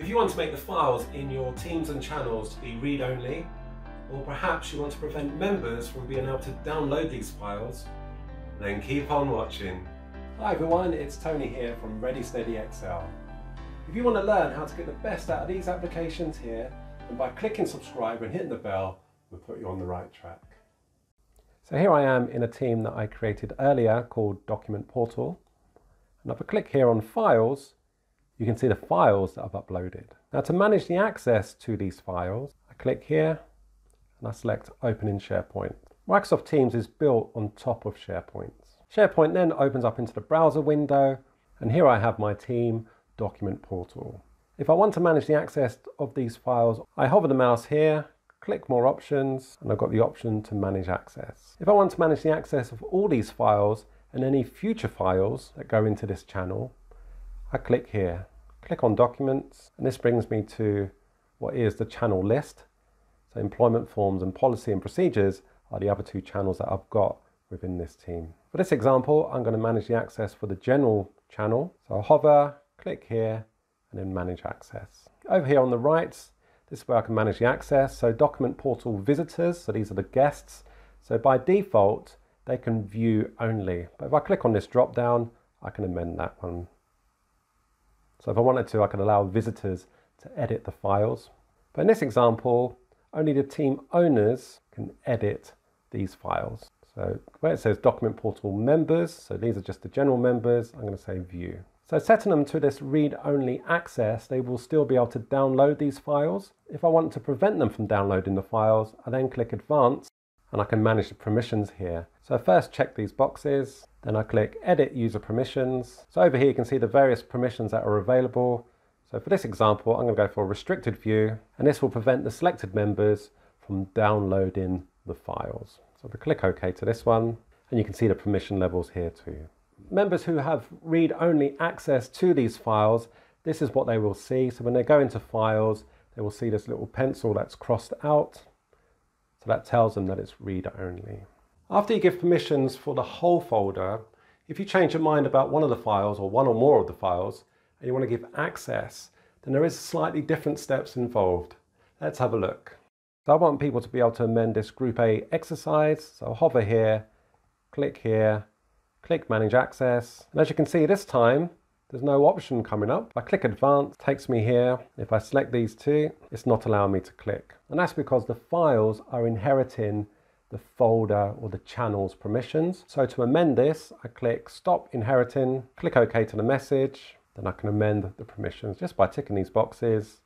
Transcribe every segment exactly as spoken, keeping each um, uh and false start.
If you want to make the files in your Teams and channels to be read-only, or perhaps you want to prevent members from being able to download these files, then keep on watching. Hi everyone, it's Tony here from Ready Steady X L. If you want to learn how to get the best out of these applications here, then by clicking subscribe and hitting the bell, we'll put you on the right track. So here I am in a team that I created earlier called Document Portal. And if I click here on Files, you can see the files that I've uploaded. Now to manage the access to these files, I click here and I select Open in SharePoint. Microsoft Teams is built on top of SharePoint. SharePoint then opens up into the browser window, and here I have my team document portal. If I want to manage the access of these files, I hover the mouse here, click more options, and I've got the option to manage access. If I want to manage the access of all these files and any future files that go into this channel, I click here, click on Documents, and this brings me to what is the channel list. So Employment Forms and Policy and Procedures are the other two channels that I've got within this team. For this example, I'm going to manage the access for the general channel. So I'll hover, click here, and then manage access. Over here on the right, this is where I can manage the access. So Document Portal visitors, so these are the guests. So by default, they can view only. But if I click on this drop down, I can amend that one. So if I wanted to, I could allow visitors to edit the files. But in this example, only the team owners can edit these files. So where it says Document Portal members, so these are just the general members, I'm going to say view. So setting them to this read-only access, they will still be able to download these files. If I want to prevent them from downloading the files, I then click Advanced and I can manage the permissions here. So I first check these boxes, then I click Edit User Permissions. So over here you can see the various permissions that are available. So for this example, I'm going to go for a restricted view, and this will prevent the selected members from downloading the files. So if I click OK to this one, and you can see the permission levels here too. Members who have read-only access to these files, this is what they will see. So when they go into files, they will see this little pencil that's crossed out. So that tells them that it's read-only. After you give permissions for the whole folder, if you change your mind about one of the files or one or more of the files, and you want to give access, then there is slightly different steps involved. Let's have a look. So I want people to be able to amend this Group A exercise. So I'll hover here, click here, click Manage Access. And as you can see this time, there's no option coming up. If I click Advanced, it takes me here. If I select these two, it's not allowing me to click. And that's because the files are inheriting the folder or the channel's permissions. So to amend this, I click Stop Inheriting, click OK to the message. Then I can amend the permissions just by ticking these boxes.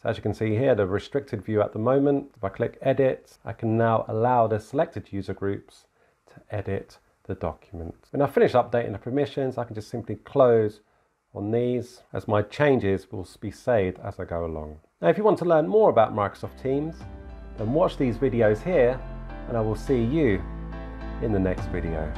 So as you can see here, the restricted view at the moment, if I click Edit, I can now allow the selected user groups to edit the document. When I finish updating the permissions, I can just simply close on these, as my changes will be saved as I go along. Now, if you want to learn more about Microsoft Teams, then watch these videos here, and I will see you in the next video.